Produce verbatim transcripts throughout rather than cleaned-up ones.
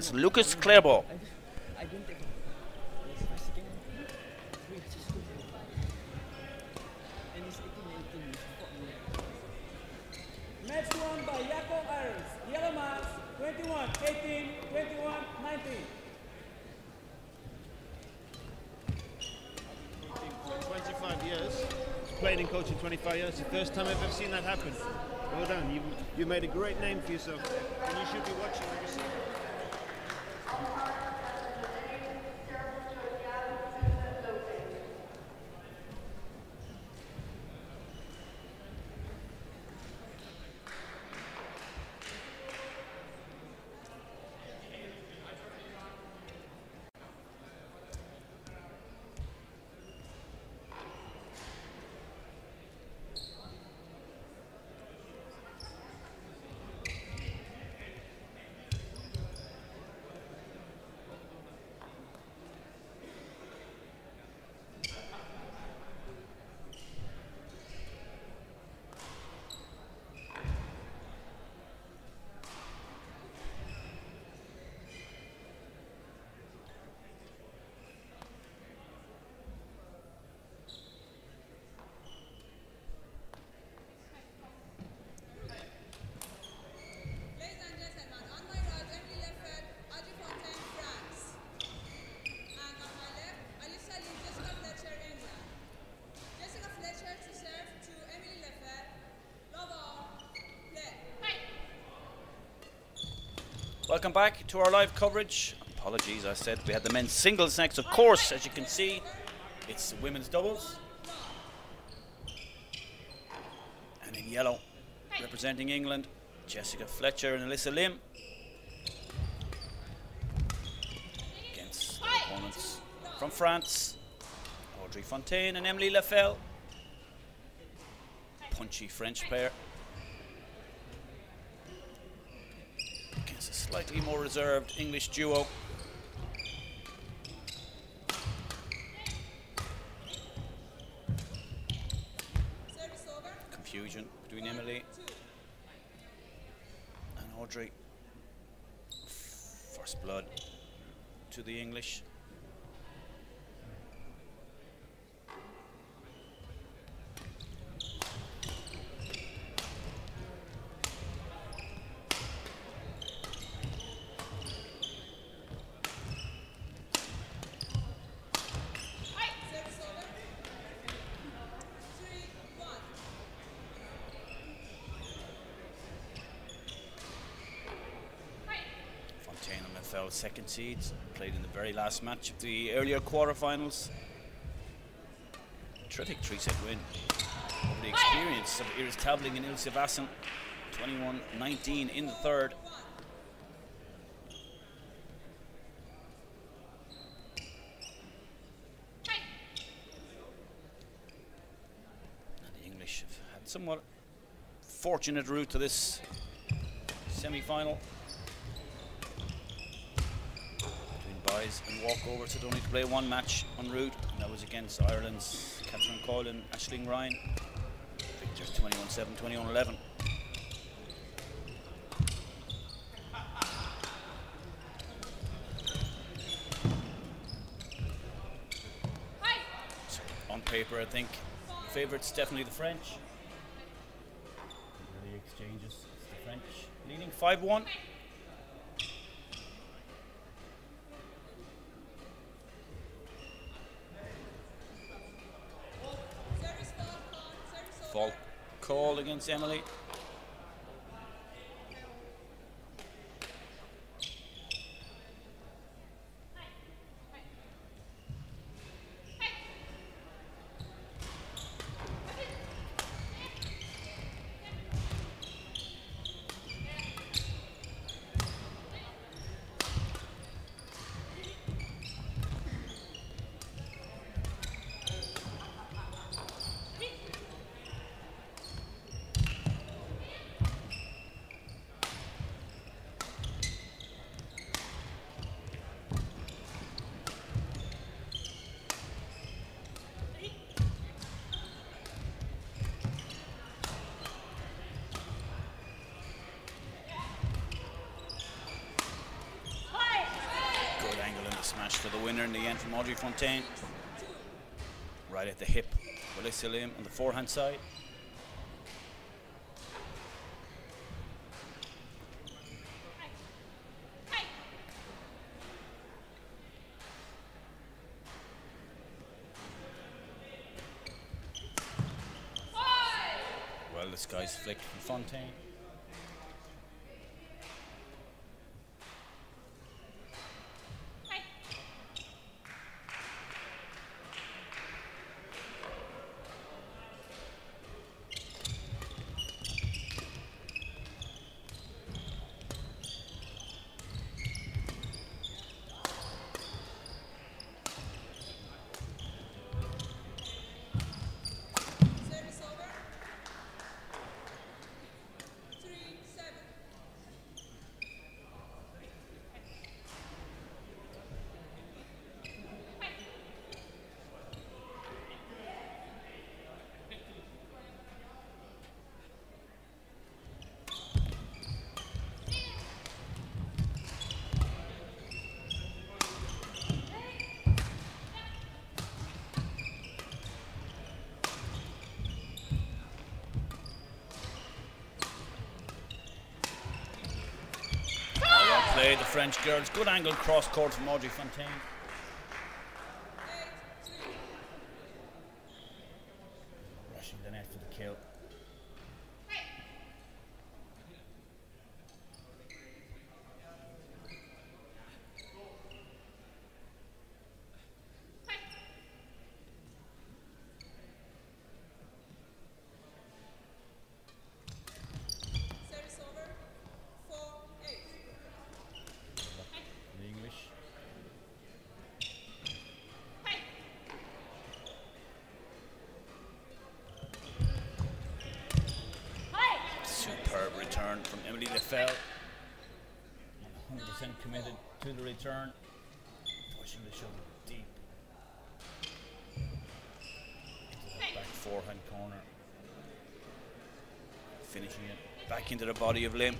against Lucas Clerball. Next one by Yakov Ariz, yellow marks, twenty-one, eighteen, twenty-one, nineteen. twenty-five years, played and coached in twenty-five years, the first time I've ever seen that happen. Well done, you, you made a great name for yourself there, and you should be watching what you see. Welcome back to our live coverage. Apologies, I said we had the men's singles next. Of course, as you can see, it's women's doubles. And in yellow, representing England, Jessica Fletcher and Alyssa Lim. Against their opponents from France, Audrey Fontaine and Emilie Lefel. Punchy French pair. Slightly more reserved English duo. Confusion between Emilie and Audrey. First blood to the English. Second seeds, played in the very last match of the earlier quarterfinals. Terrific three-set win over the experience of Iris Tabling and Ilse Vassal, twenty-one nineteen in the third. And the English have had somewhat fortunate route to this semi-final. And walk over, so they only play one match en route, and that was against Ireland's Catherine Coyle and Ashling Ryan. Victors twenty-one seven, twenty-one eleven. So on paper, I think favourites definitely the French. The exchanges, the French leading five one. Fault call against Emilie. for the winner in the end from Audrey Fontaine. Right at the hip, Alyssa Lim on the forehand side. Well, the sky's flicked from Fontaine. The French girls, good angle cross court from Audrey Fontaine. Rushing the net for the kill. Hey. Hey. Service over. Superb return from Emilie Lefel. one hundred percent committed to the return. Pushing the shovel deep into the back forehand corner. Finishing it back into the body of Lim.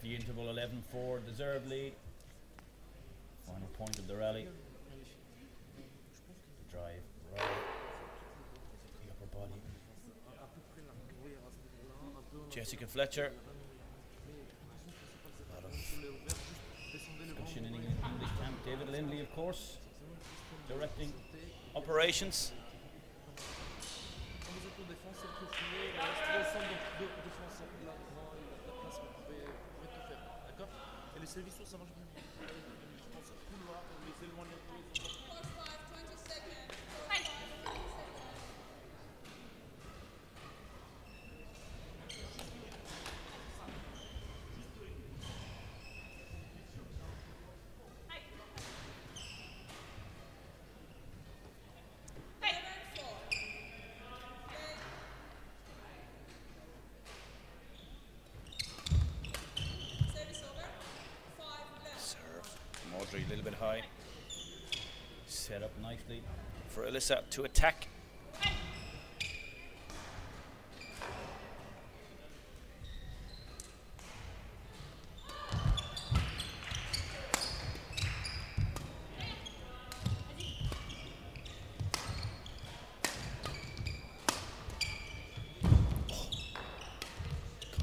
The interval eleven four, deserved lead. Final point of the rally. The drive, right. The upper body. Jessica Fletcher. A lot of discussion in English camp. David Lindley, of course, directing operations. A little bit high. Set up nicely for Alyssa to attack. Hey. Oh.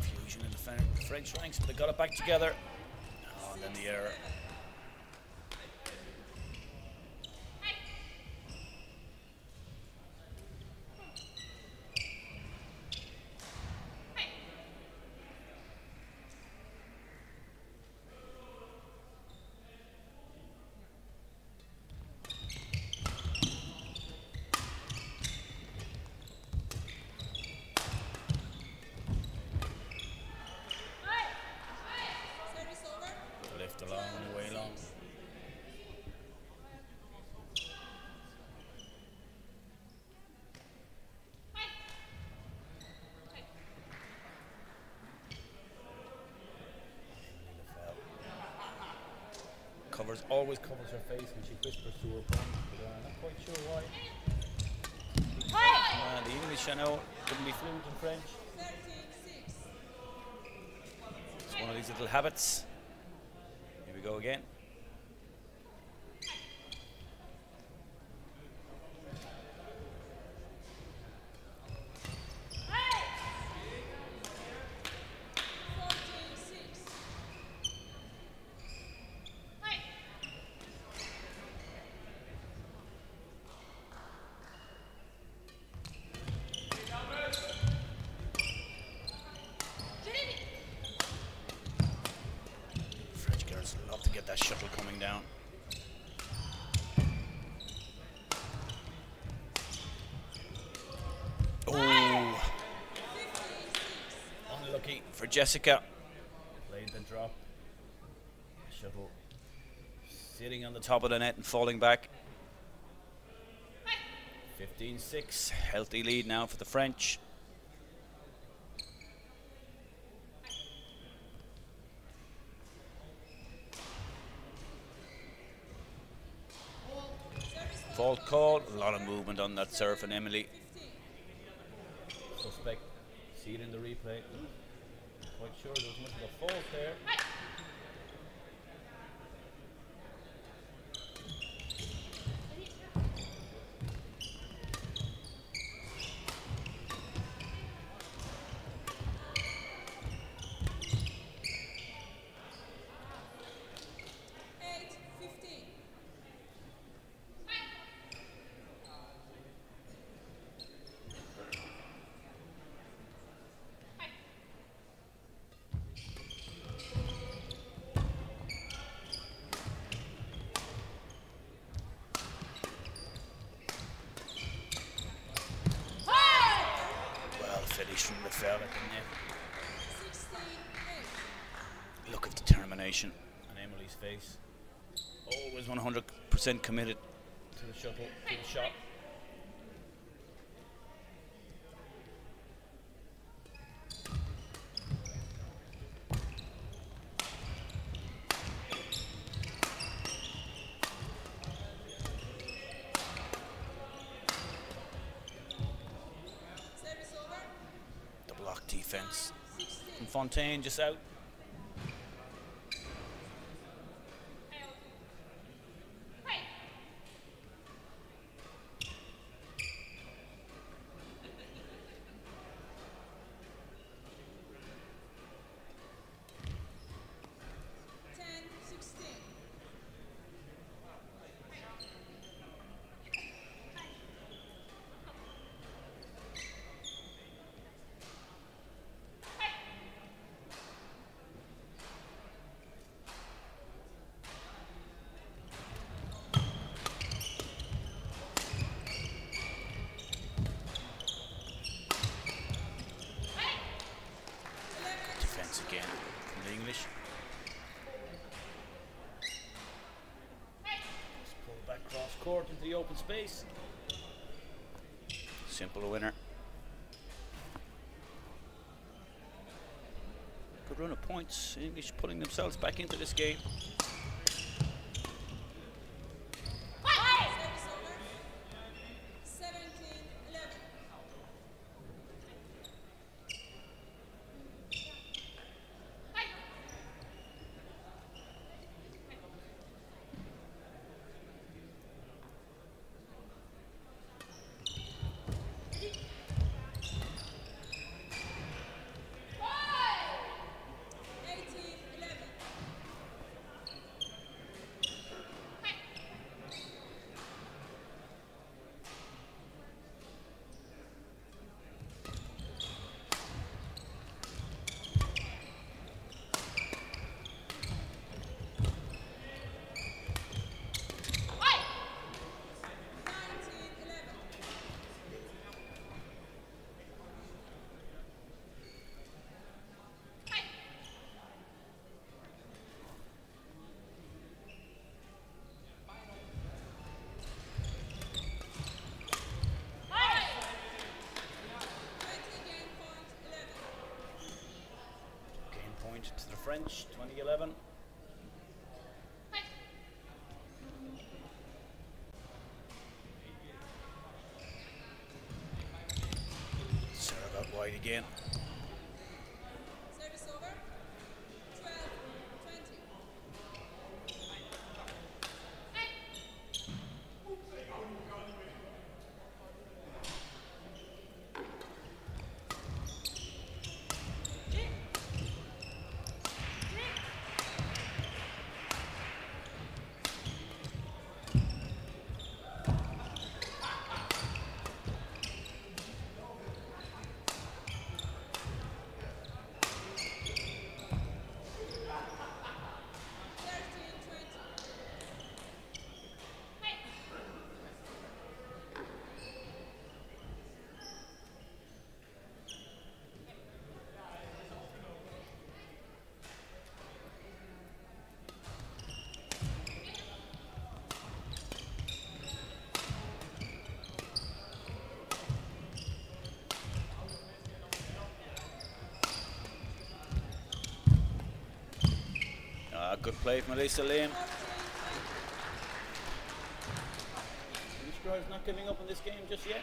Confusion in the French ranks, but they got it back together. Oh, and then the error. Along the way covers, always covers her face when she whispers to her opponent. But I'm not quite sure why. Hey. And the English, I know, wouldn't be fluent in French. It's one of these little habits. Here we go again. Jessica played the drop, shuttle sitting on the top of the net and falling back. fifteen six, healthy lead now for the French. Fault call, a lot of movement on that serve and Emilie. Suspect, see it in the replay. Quite sure there was much of a fault there. Right. Fell at the net. Look at determination on Emilie's face. Always one hundred percent committed to the shuttle, to the shot. Fontaine just out. Hey. ten sixteen. Court into the open space. Simple winner. Good run of points. English putting themselves back into this game. again. Service over. Good play from Alyssa Lim. Is not giving up on this game just yet.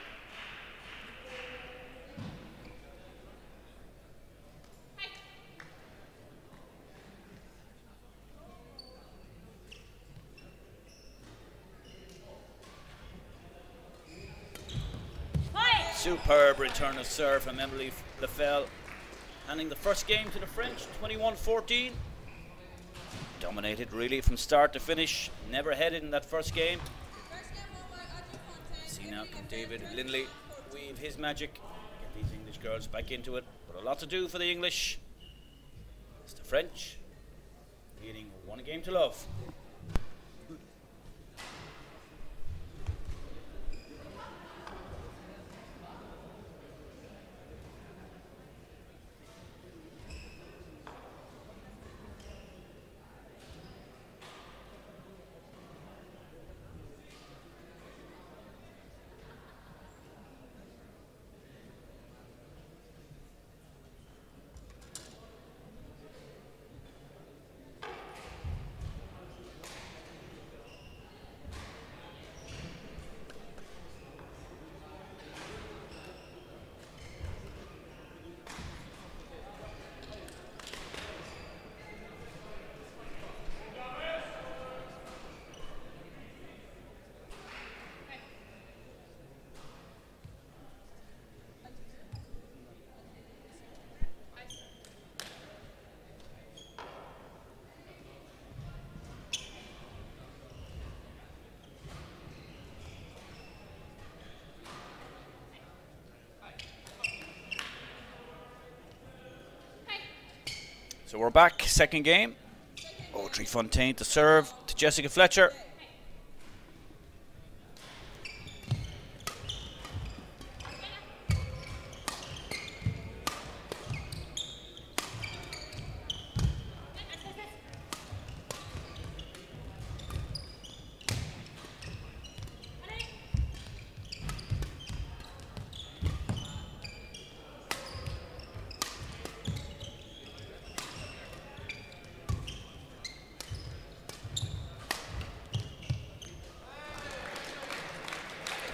Hi. Superb return of serve from Emilie Lefel, handing the first game to the French, twenty-one fourteen. Dominated really from start to finish, never headed in that first game. See now can David Lindley weave his magic, get these English girls back into it, but a lot to do for the English. It's the French leading one game to love. So we're back, second game. Audrey Fontaine to serve to Jessica Fletcher.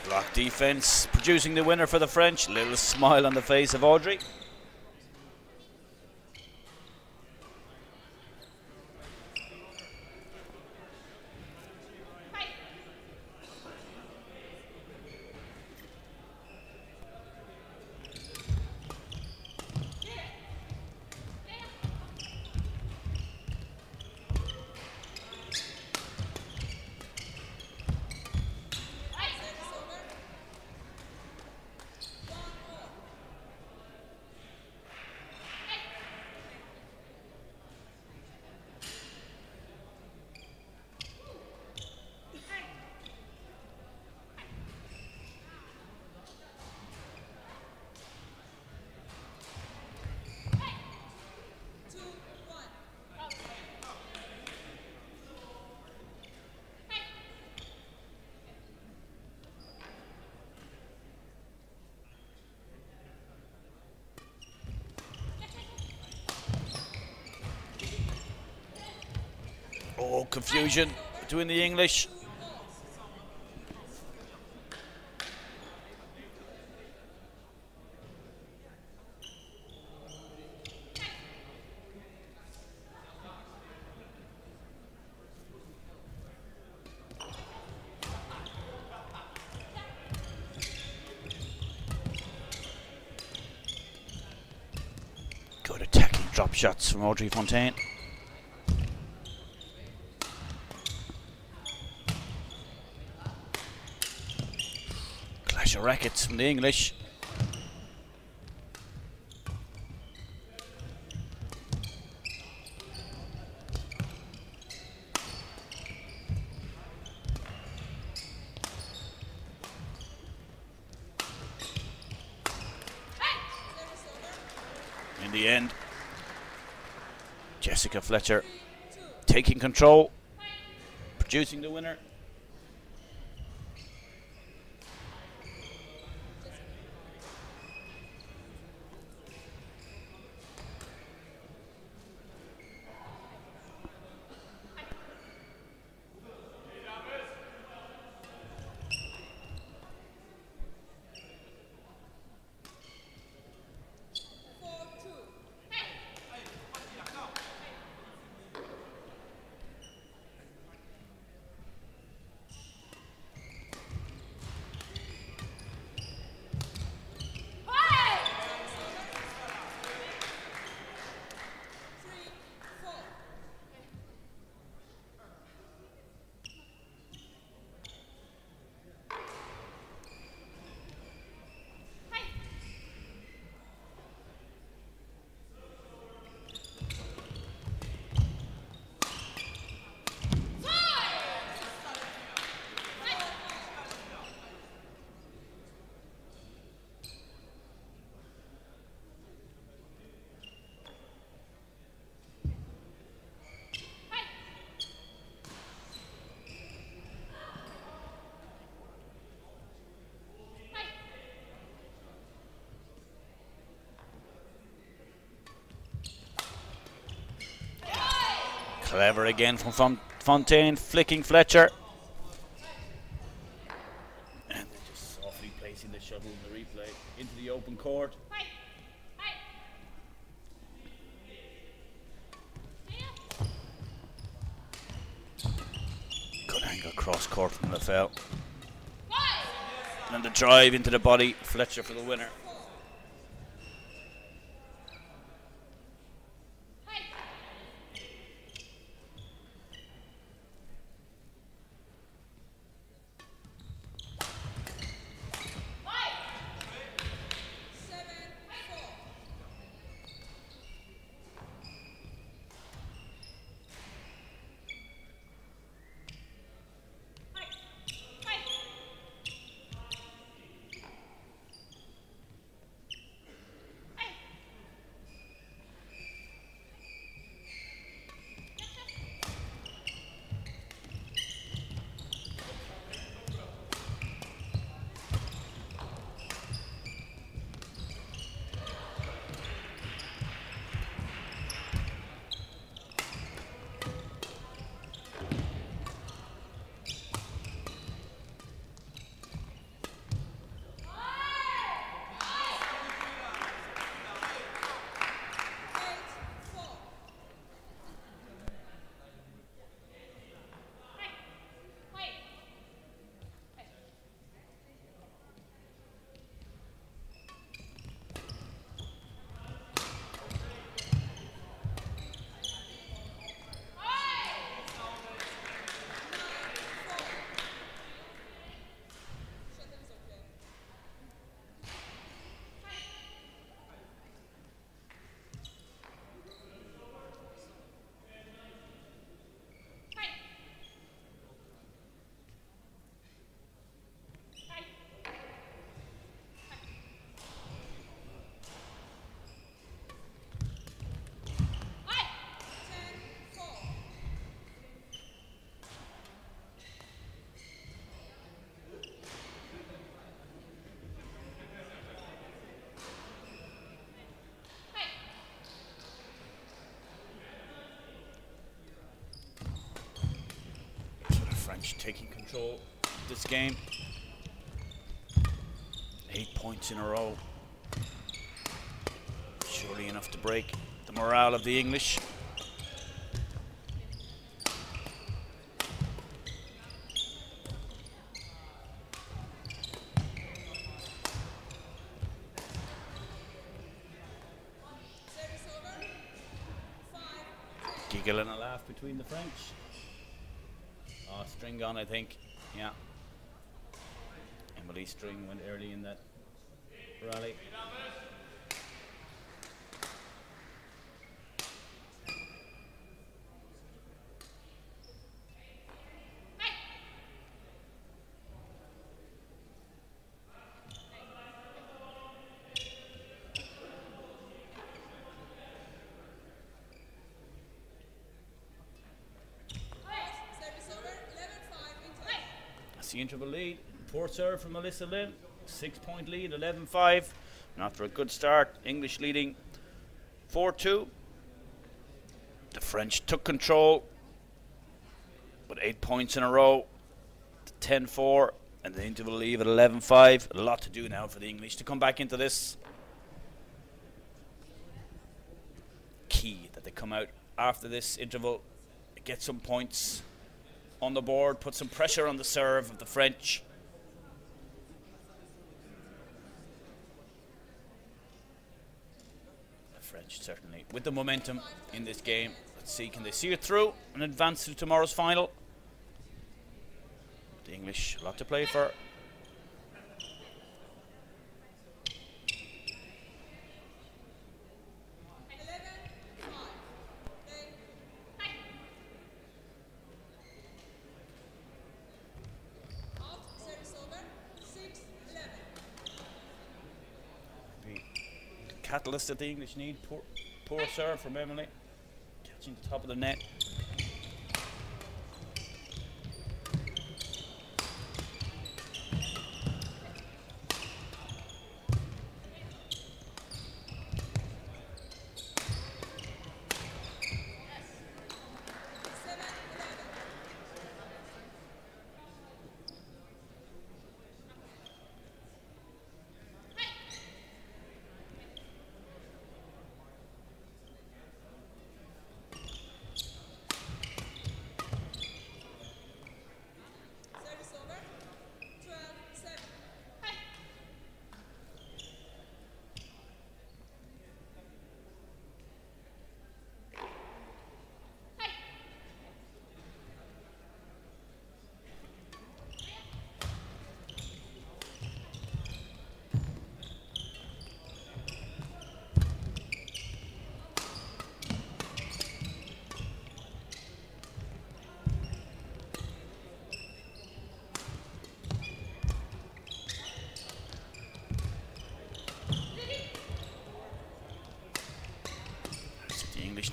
Block defense producing the winner for the French. Little smile on the face of Audrey. Oh, confusion between the English. drop shots from Audrey Fontaine. Clash of rackets from the English. In the end, Jessica Fletcher taking control, producing the winner. Clever again from Fontaine, flicking Fletcher. And just softly placing the shuttle in the replay into the open court. Hi. Hi. Good angle cross court from Lefel. And the drive into the body, Fletcher for the winner. Taking control of this game. Eight points in a row. Surely enough to break the morale of the English. giggle and a laugh between the French. Oh, string on, I think. Yeah. Emilie String went early in that rally. The interval lead, poor serve from Alyssa Lim, six point lead, eleven five, and after a good start, English leading four two, the French took control, but eight points in a row, ten four, and the interval lead at eleven five, a lot to do now for the English to come back into this. Key that they come out after this interval, get some points on the board, put some pressure on the serve of the French. The French certainly with the momentum in this game. Let's see, can they see it through and advance to tomorrow's final? The English, a lot to play for. Catalyst that the English need. Poor, poor serve from Emilie, catching the top of the net.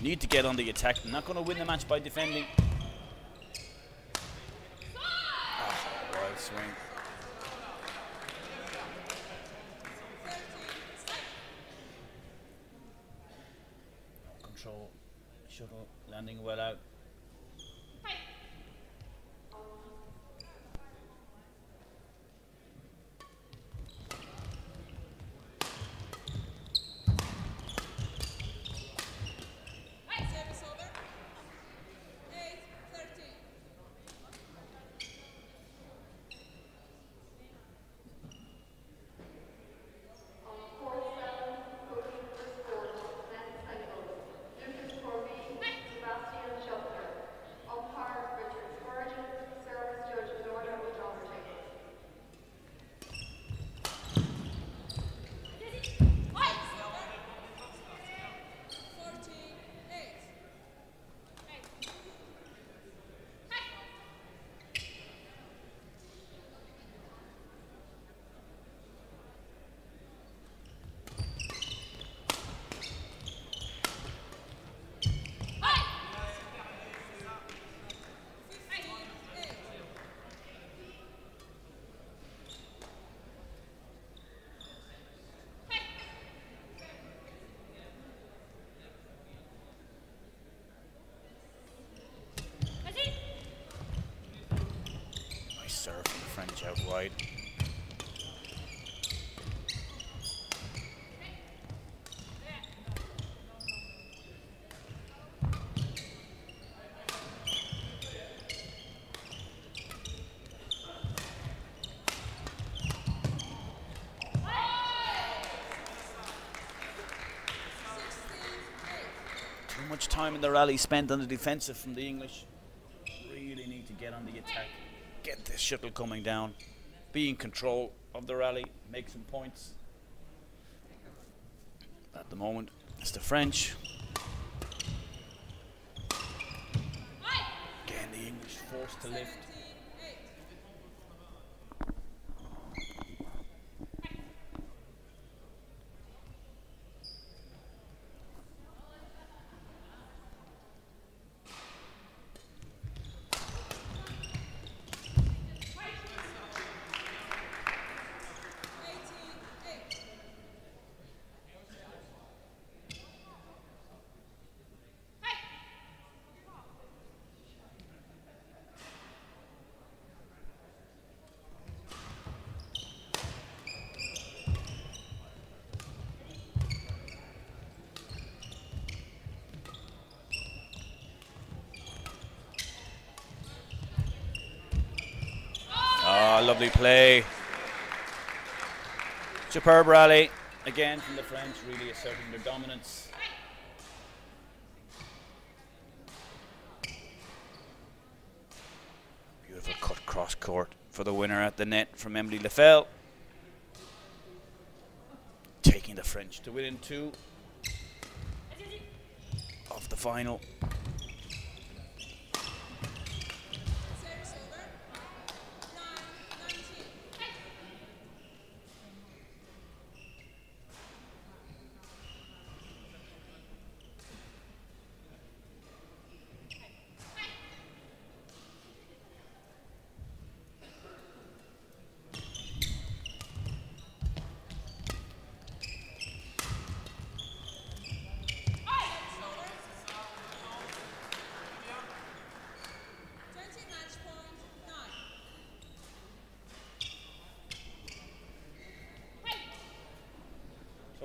Need to get on the attack. They're not going to win the match by defending. Oh, wide swing. No control. Shuttle landing well out. Out wide. Too much time in the rally spent on the defensive from the English. Really need to get on the attack, get this shuttle coming down, be in control of the rally, make some points. At the moment, it's the French. Again, the English forced to lift. Lovely play. Superb rally again from the French, really asserting their dominance. Beautiful cut cross court for the winner at the net from Emilie Lefel, taking the French to within two of the final.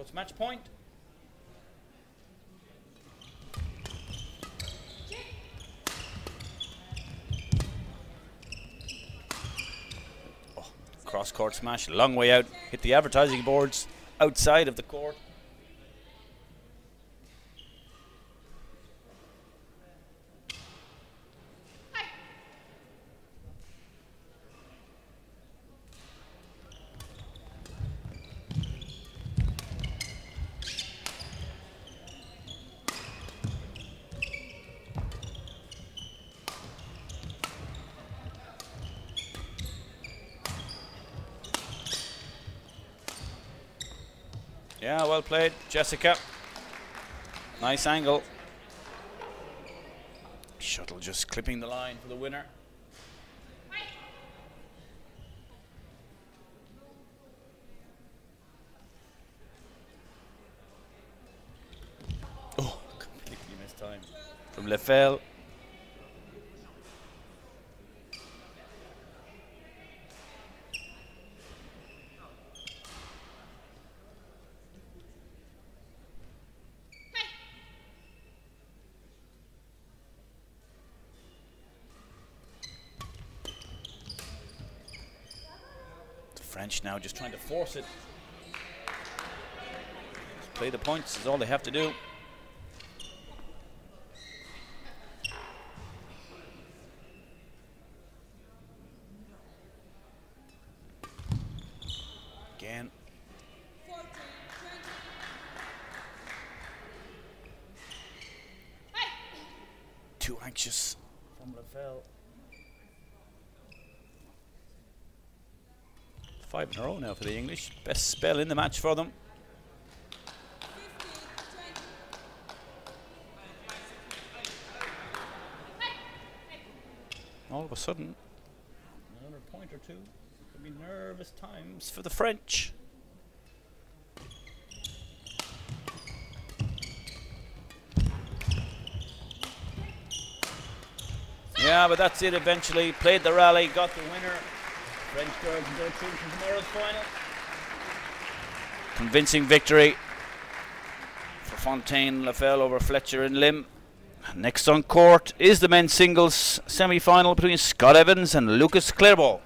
It's match point. Oh, cross court smash, long way out. Hit the advertising boards outside of the court. Yeah, well played, Jessica. Nice angle. Shuttle just clipping the line for the winner. Oh, completely missed time from Lefel. French now just trying to force it. Just play the points is all they have to do. Again. Too anxious from Lefel. Five in a row now for the English. Best spell in the match for them. All of a sudden, another point or two. Could be nervous times for the French. Yeah, but that's it eventually. Played the rally, got the winner. French girls and their team from tomorrow's final. Convincing victory for Fontaine, Lefel over Fletcher and Lim. Next on court is the men's singles semi-final between Scott Evans and Lucas Clerball.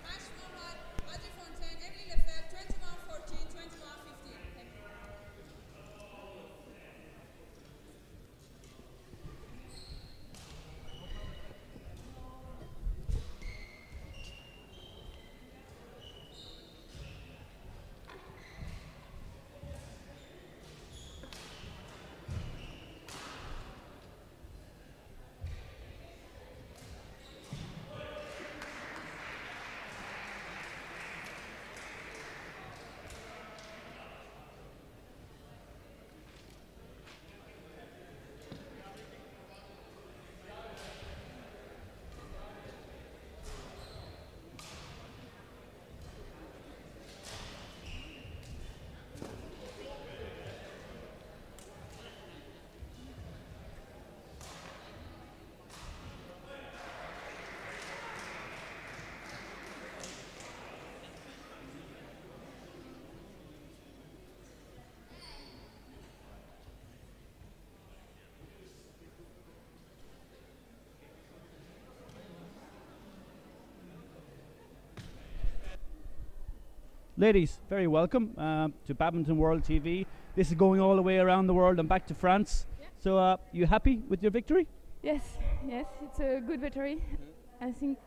Ladies, very welcome uh, to Badminton World T V. This is going all the way around the world and back to France. Yeah. So, uh, you happy with your victory? Yes, yes, it's a good victory. Mm-hmm. I think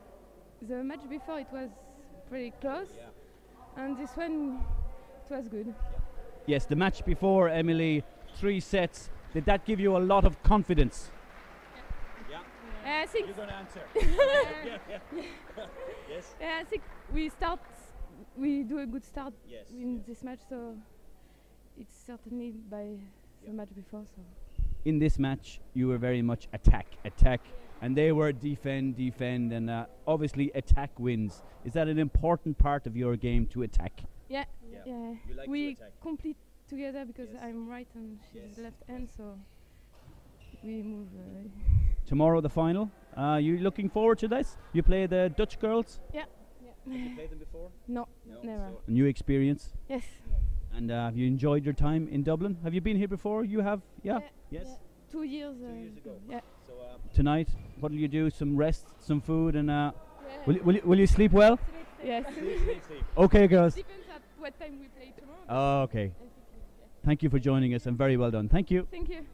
the match before it was pretty close, yeah. And this one it was good. Yeah. Yes, the match before, Emilie, three sets. Did that give you a lot of confidence? Yeah. yeah. yeah. Uh, I think you're going to answer. yeah, yeah, yeah. Yes. Yeah, I think we start. We do a good start yes, in yes. this match, so it's certainly by the yep. match before. So in this match, you were very much attack, attack, and they were defend, defend, and uh, obviously attack wins. Is that an important part of your game to attack? Yeah, yeah. yeah. You like we to attack. Complete together because yes. I'm right and she's yes. left hand, so we move. Uh, Tomorrow the final. Uh, you looking forward to this? You play the Dutch girls? Yeah. Have you played them before? No, no never. So a new experience? Yes. And uh, have you enjoyed your time in Dublin? Have you been here before? You have? Yeah. yeah yes. Yeah. Two years. Two uh, years ago. Yeah. So um, tonight, what will you do? Some rest, some food, and uh, yeah. will, will, you, will you sleep well? Yes. sleep, sleep, sleep. Okay, girls. Depends at what time we play tomorrow. Oh, okay. Thank you for joining us, and very well done. Thank you. Thank you.